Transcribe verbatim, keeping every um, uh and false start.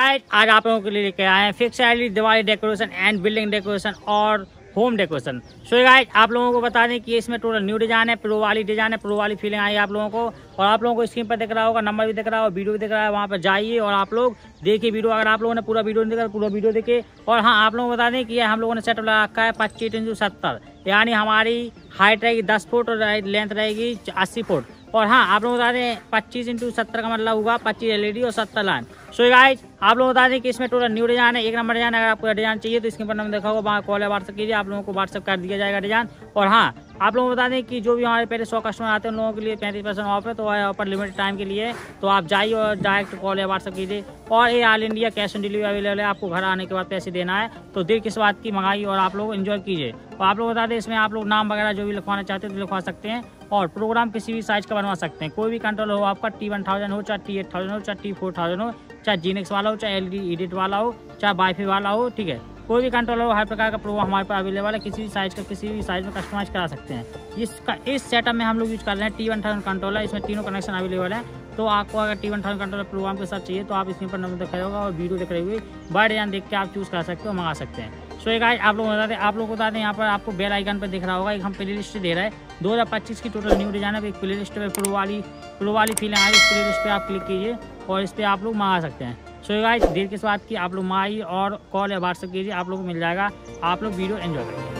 Guys आज आप लोगों के लिए लेके आए हैं fix salary Diwali decoration and building decoration और होम डेकोरेशन। सो गाइस आप लोगों को बता दें कि इसमें टोटल न्यू डिजाइन है, प्रो वाली डिजाइन है, प्रो वाली फीलिंग आई आप लोगों को। और आप लोगों को स्क्रीन पर दिख रहा होगा, नंबर भी दिख रहा होगा, वीडियो भी दिख रहा है, वहाँ पर जाइए और आप लोग देखिए वीडियो। अगर आप लोगों ने पूरा वीडियो नहीं देखा पूरा वीडियो देखिए। और हाँ, आप लोगों को बता दें कि हम लोगों ने सेटअप लगा रखा है पच्चीस इंचू सत्तर, यानी हमारी हाइट रहेगी दस फुट और लेंथ रहेगी अस्सी फुट। और हाँ, आप लोग बता दें पच्चीस इंटू सत्तर का मतलब होगा पच्चीस एलईडी और सत्तर लाइन। सो गाइस आप लोग बता दें कि इसमें टोटल न्यू डिजाइन है, एक नंबर डिजाइन। अगर आपको डिजाइन चाहिए तो इसके ऊपर नंबर देखा होगा, वहाँ कॉल या व्हाट्सअप कीजिए, आप लोगों को व्हाट्सअप कर दिया जाएगा डिजाइन। और हाँ, आप लोगों को बता दें कि जो भी हमारे पहले सौ कस्टमर आते हैं उन लोगों के लिए पैंतीस परसेंट ऑफ है, तो ऑफर लिमिटेड टाइम के लिए। तो आप जाइए और डायरेक्ट कॉल या व्हाट्सअप कीजिए। और ये all India cash on delivery available है, आपको घर आने के बाद पैसे देना है। तो देर किस बात की, मंगाइए और आप लोग इन्जॉय कीजिए। और आप लोग बता दें इसमें आप लोग नाम वगैरह जो भी लिखवाना चाहते हैं तो लिखवा सकते हैं। और प्रोग्राम किसी भी साइज का बनवा सकते हैं, कोई भी कंट्रोल हो आपका, टी वन थाउजेंड हो, चाहे टी एट थाउजेंड हो, चाहे टी फोर थाउजेंड हो, चाहे जीनेक्स वाला हो, चाहे एल डी एडिट वाला हो, चाहे वाईफाई वाला हो, ठीक है, कोई भी कंट्रोल हो, हर प्रकार का प्रोग्राम हमारे पास अवेलेबल है। किसी भी साइज का किसी भी साइज में कस्टमाइज करा सकते हैं। इसका इस सेटअप में हम लोग यूज़ कर रहे हैं टी वन थाउजेंड कंट्रोल है, इसमें तीनों कनेक्शन अवेलेबल है। तो आपको अगर T one thousand control program के साथ चाहिए तो आप इसमें पर नंबर दिखाई होगा और वीडियो दिख रही हुई बड़ा डिजाइन देख के आप चूज़ कर सकते हो, मंगा सकते हैं। सो एक आप लोग बता दें आप लोग बता दें यहाँ पर आपको बेल आइकन पर दिख रहा होगा, एक हम प्ले लिस्ट दे रहा है दो हज़ार पच्चीस की टोटल न्यू डिजाइन है। एक प्ले लिस्ट पर प्रो वाली प्रो वाली फीलिंग आई, इस प्ले लिस्ट पर आप क्लिक कीजिए और इस पर आप लोग मंगा सकते हैं। सो गाइस देर के साथ कि आप लोग मंगाइए और कॉल या व्हाट्सएप कीजिए, आप लोग को मिल जाएगा। आप लोग वीडियो एंजॉय करेंगे।